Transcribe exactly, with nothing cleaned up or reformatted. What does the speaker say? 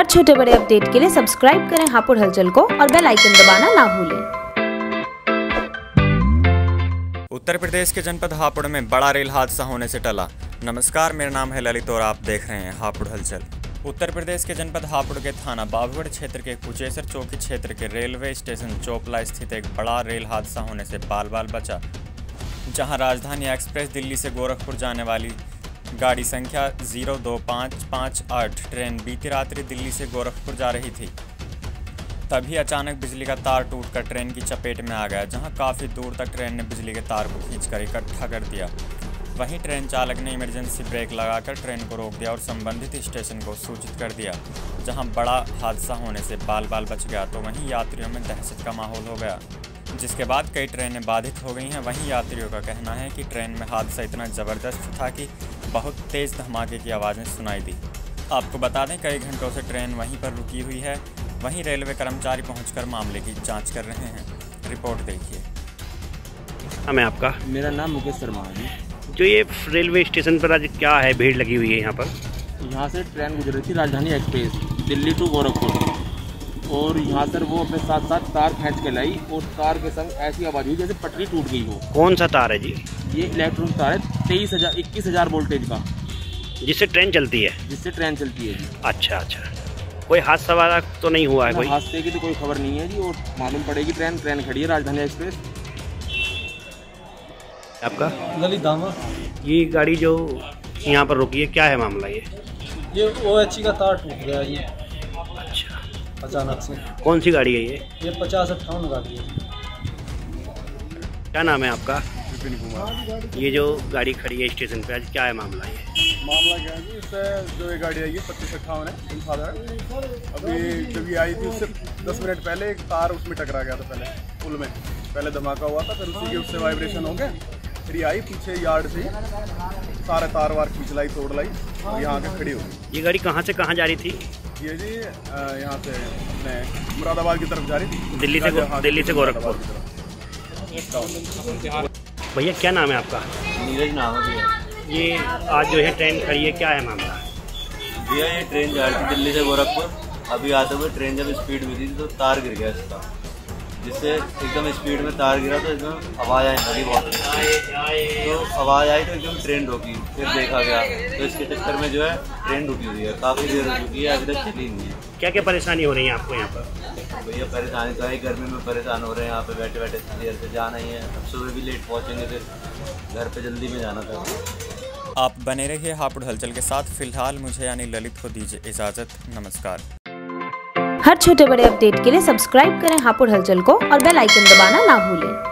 हर छोटे बड़े अपडेट के लिए सब्सक्राइब करें हापुड़ हलचल को और बेल आइकन दबाना ना भूलें। उत्तर प्रदेश के जनपद हापुड़ में बड़ा रेल हादसा होने से टला। नमस्कार, मेरा नाम है ललित और आप देख रहे हैं हापुड़ हलचल। उत्तर प्रदेश के जनपद हापुड़ के थाना बाबगढ़ क्षेत्र के कुचेसर चौकी क्षेत्र के रेलवे स्टेशन चोपला स्थित एक बड़ा रेल हादसा होने से बाल बाल बचा, जहां राजधानी एक्सप्रेस दिल्ली से गोरखपुर जाने वाली गाड़ी संख्या जीरो दो पाँच पाँच आठ ट्रेन बीती रात्रि दिल्ली से गोरखपुर जा रही थी। तभी अचानक बिजली का तार टूटकर ट्रेन की चपेट में आ गया, जहां काफ़ी दूर तक ट्रेन ने बिजली के तार को खींचकर इकट्ठा कर दिया। वहीं ट्रेन चालक ने इमरजेंसी ब्रेक लगाकर ट्रेन को रोक दिया और संबंधित स्टेशन को सूचित कर दिया, जहां बड़ा हादसा होने से बाल बाल बच गया तो वहीं यात्रियों में दहशत का माहौल हो गया, जिसके बाद कई ट्रेनें बाधित हो गई हैं। वहीं यात्रियों का कहना है कि ट्रेन में हादसा इतना ज़बरदस्त था कि बहुत तेज़ धमाके की आवाज़ें सुनाई दी। आपको बता दें, कई घंटों से ट्रेन वहीं पर रुकी हुई है। वहीं रेलवे कर्मचारी पहुंचकर मामले की जांच कर रहे हैं। रिपोर्ट देखिए। हमें आपका मेरा नाम मुकेश शर्मा है। जो ये रेलवे स्टेशन पर आज क्या है, भीड़ लगी हुई है यहाँ पर? यहाँ से ट्रेन गुजर रही थी राजधानी एक्सप्रेस दिल्ली टू गोरखपुर, और यहाँ सर वो अपने साथ साथ तार खींच के लाई और तार के संग ऐसी आवाज़ हुई जैसे पटरी टूट गई हो। कौन सा तार है जी? ये इलेक्ट्रॉनिक तार है, तेईस हज़ार इक्कीस हज़ार वोल्टेज का, जिससे ट्रेन चलती है। जिससे ट्रेन चलती है जी। अच्छा अच्छा, कोई हादसा वाला तो नहीं हुआ है? कोई हादसे की तो कोई खबर नहीं है जी, और मालूम पड़ेगी ट्रेन ट्रेन खड़ी है राजधानी एक्सप्रेस। आपका ललित दामा। ये गाड़ी जो यहाँ पर रुकी है, क्या है मामला? ये ये ओएचसी का तार टूट गया ये। अच्छा, अचानक से। कौन सी गाड़ी है ये? ये पचास अट्ठावन गाड़ी है। क्या नाम है आपका? विपिन कुमार। ये जो गाड़ी खड़ी है स्टेशन पे, आज क्या है मामला? ये मामला क्या है जी, उससे जो ये गाड़ी आई है पच्चीस अट्ठावन है इनफादर, अभी जब ये आई थी उससे दस मिनट पहले एक तार उसमें टकरा गया था। पहले पुल में पहले धमाका हुआ था, फिर उसी के उससे वाइब्रेशन हो गए, फिर ये आई पीछे यार्ड से सारे तार वार खींच लाई, तोड़ लाई और यहाँ आकर खड़ी हो गई। ये गाड़ी कहाँ से कहाँ जा रही थी? ये जी यहाँ से अपने मुरादाबाद की तरफ जा रही थी, दिल्ली से दिल्ली से गोरखपुर की तरफ। भैया क्या नाम है आपका? नीरज नाम है भैया। ये आज जो है ट्रेन खड़ी है, क्या है मामला? भैया ये ट्रेन जा रही थी दिल्ली से गोरखपुर, अभी आते हुए ट्रेन जब स्पीड में थी तो तार गिर गया इसका, जिससे एकदम स्पीड में तार गिरा तो एकदम आवाज़ आई लगी बहुत, तो आवाज़ आई तो एकदम ट्रेन रोकी, फिर देखा गया तो इसके चक्कर में जो है ट्रेन रुकी हुई है, काफ़ी देर हो चुकी है, अभी तक चली नहीं है। क्या क्या परेशानी हो रही है आपको यहाँ पर? भैया परेशानी तो है, गर्मी में परेशान हो रहे हैं, यहाँ पर बैठे बैठे इतनी देर से जाना ही है, अब सुबह भी लेट पहुँचेंगे, फिर घर पर जल्दी में जाना था। आप बने रहिए हापुड़ हलचल के साथ। फिलहाल मुझे यानी ललित को दीजिए इजाजत। नमस्कार। हर छोटे बड़े अपडेट के लिए सब्सक्राइब करें हापुड़ हलचल को और बेल आइकन दबाना ना भूलें।